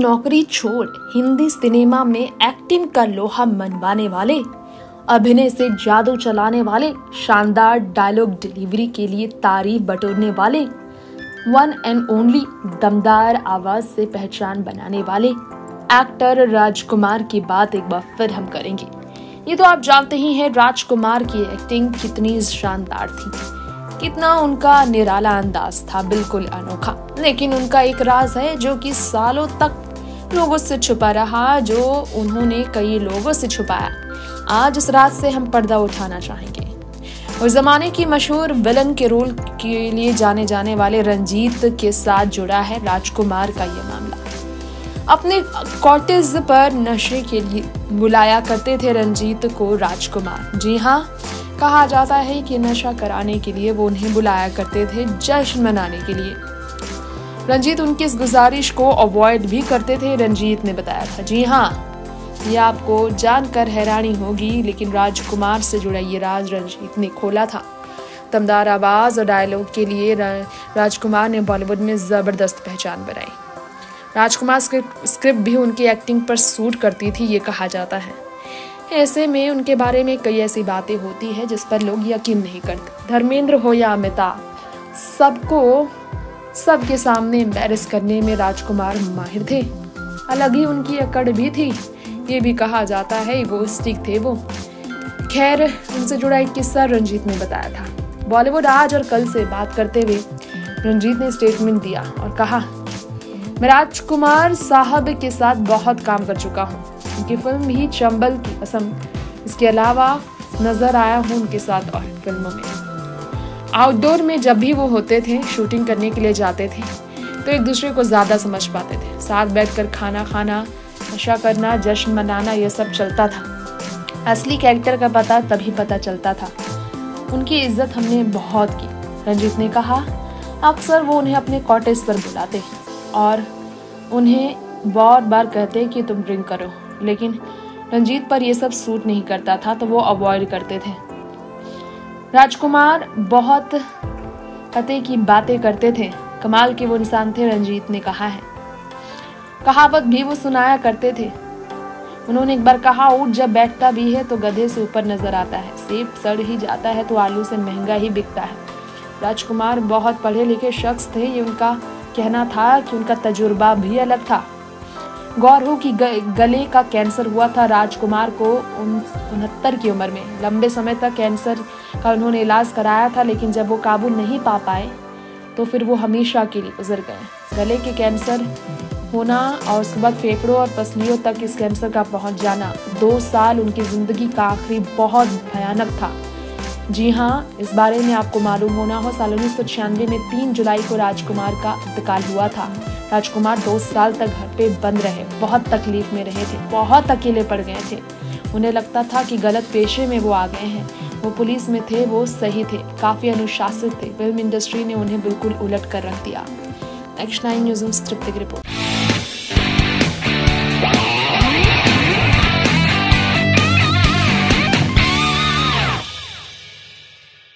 नौकरी छोड़ हिंदी सिनेमा में एक्टिंग का लोहा मनवाने वाले, अभिनय से जादू चलाने वाले, शानदार डायलॉग डिलीवरी के लिए तारीफ बटोरने वाले, वन एंड ओनली दमदार आवाज से पहचान बनाने वाले एक्टर राजकुमार की बात एक बार फिर हम करेंगे। ये तो आप जानते ही हैं राजकुमार की एक्टिंग कितनी शानदार थी, कितना उनका निराला अंदाज था, बिल्कुल अनोखा। लेकिन उनका एक राज है जो कि सालों तक लोगों से छुपा रहा, जो उन्होंने कई लोगों से छुपाया। आज इस राज से हम पर्दा उठाना चाहेंगे। उस जमाने की मशहूर विलन के रोल के लिए जाने जाने वाले रंजीत के साथ जुड़ा है राजकुमार का ये मामला। अपने कॉटेज पर नशे के लिए बुलाया करते थे रंजीत को राजकुमार। जी हाँ, कहा जाता है कि नशा कराने के लिए वो उन्हें बुलाया करते थे, जश्न मनाने के लिए। रंजीत उनकी इस गुजारिश को अवॉइड भी करते थे, रंजीत ने बताया था। जी हाँ, ये आपको जानकर हैरानी होगी, लेकिन राजकुमार से जुड़ा ये राज रंजीत ने खोला था। दमदार आवाज़ और डायलॉग के लिए राजकुमार ने बॉलीवुड में ज़बरदस्त पहचान बनाई। राजकुमार स्क्रिप्ट भी उनकी एक्टिंग पर सूट करती थी, ये कहा जाता है। ऐसे में उनके बारे में कई ऐसी बातें होती है जिस पर लोग यकीन नहीं करते। धर्मेंद्र हो या अमिताभ, सबको सबके सामने एम्बैरस करने में राजकुमार माहिर थे। अलग ही उनकी अकड़ भी थी, ये भी कहा जाता है ईगोइस्टिक थे वो। खैर, उनसे जुड़ा एक किस्सा रंजीत ने बताया था। बॉलीवुड आज और कल से बात करते हुए रंजीत ने स्टेटमेंट दिया और कहा, मैं राजकुमार साहब के साथ बहुत काम कर चुका हूँ। उनकी फिल्म ही चंबल की पसंद, इसके अलावा नज़र आया हूँ उनके साथ और फिल्मों में। आउटडोर में जब भी वो होते थे, शूटिंग करने के लिए जाते थे, तो एक दूसरे को ज़्यादा समझ पाते थे। साथ बैठकर खाना खाना, नशा करना, जश्न मनाना, यह सब चलता था। असली कैरेक्टर का पता तभी पता चलता था। उनकी इज्जत हमने बहुत की, रंजीत ने कहा। अक्सर वो उन्हें अपने कॉटेज पर बुलाते और उन्हें बार बार कहते कि तुम ड्रिंक करो, लेकिन रंजीत पर यह सब सूट नहीं करता था, तो वो अवॉइड करते थे। राजकुमार बहुत पते की बातें करते थे, कमाल के वो इंसान थे, रंजीत ने कहा है। कहावत भी वो सुनाया करते थे। उन्होंने एक बार कहा, ऊंट जब बैठता भी है तो गधे से ऊपर नजर आता है, सेब सड़ ही जाता है तो आलू से महंगा ही बिकता है। राजकुमार बहुत पढ़े लिखे शख्स थे, ये उनका कहना था कि उनका तजुर्बा भी अलग था। गौर हो कि गले का कैंसर हुआ था राजकुमार को 69 की उम्र में। लंबे समय तक कैंसर का उन्होंने इलाज कराया था, लेकिन जब वो काबू नहीं पा पाए तो फिर वो हमेशा के लिए गुजर गए। गले के कैंसर होना और उसके बाद फेफड़ों और पसलियों तक इस कैंसर का पहुंच जाना 2 साल उनकी ज़िंदगी का आखिरी बहुत भयानक था। जी हाँ, इस बारे में आपको मालूम होना हो, साल 1996 में 3 जुलाई को राजकुमार का इंतकाल हुआ था। राजकुमार 2 साल तक घर पे बंद रहे, बहुत तकलीफ में रहे थे, बहुत अकेले पड़ गए थे। उन्हें लगता था कि गलत पेशे में वो आ गए हैं। वो पुलिस में थे, वो सही थे, काफ़ी अनुशासित थे। फिल्म इंडस्ट्री ने उन्हें बिल्कुल उलट कर रख दिया। NEXT9 न्यूज़ स्क्रिप्ट की रिपोर्ट।